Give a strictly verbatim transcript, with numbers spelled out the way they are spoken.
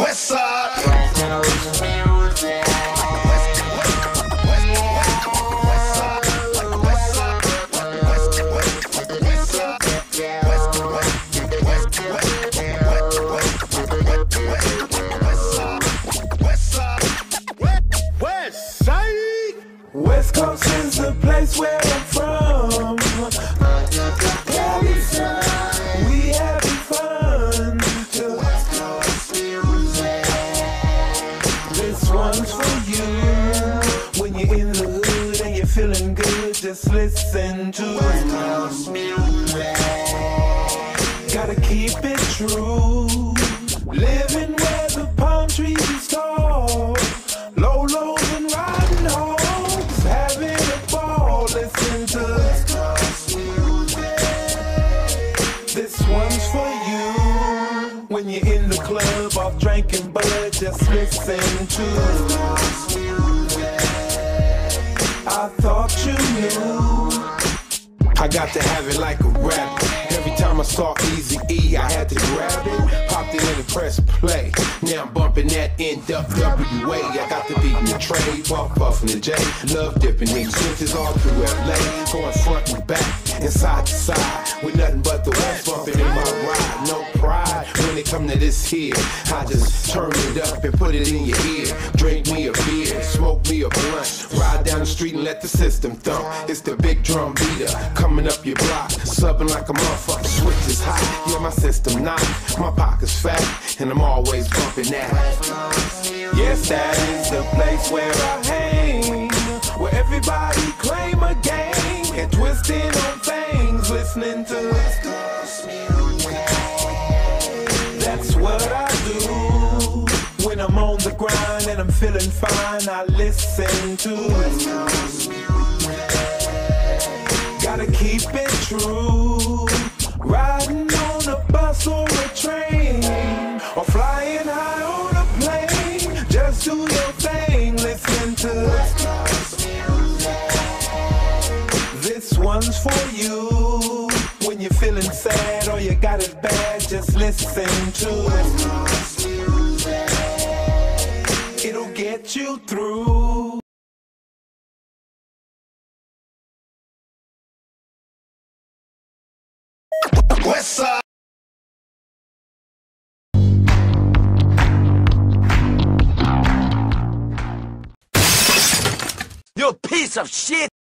West Side. West Side. West Coast is the place where I'm from. We having fun to West Coast music. This one's for you. When you're in the hood and you're feeling good, just listen to West Coast music. Gotta keep it true. Living where the palm trees tall, low lows and riding home. Listen to West Coast music. This one's for you. When you're in the club off drinking bud, just listen to West Coast music. I thought you knew. I got to have it like a rap. Every time I saw Eazy-E, I had to grab it. Popped it in and pressed play. Now I'm bumping that N W A. I got the beat in the trade, buff buffing the J. Love dipping in switches all through L A. Going front and back, inside to side, with nothing but the West bumping in my ride. No pride when it come to this here. I just turn it up and put it in your ear. Drink me a beer, smoke me a blunt. Ride down the street and let the system thump. It's the big drum beater coming up your block, subbing like a motherfucker. Switch is hot, yeah, my system not. My pocket's fat, and I'm always bumping that. Yes, that is the place where I hang, where everybody claim a game and twisting on things, listening to West Coast music. That's what I do when I'm on the grind and I'm feeling fine. I listen to West Coast music. Gotta keep it true. Riding on a bus or a train, or flying high on a plane, just do your thing, listen to West Coast music. This one's for you. When you're feeling sad or you got it bad, just listen to West Coast music. It'll get you through. West Side. You piece of shit!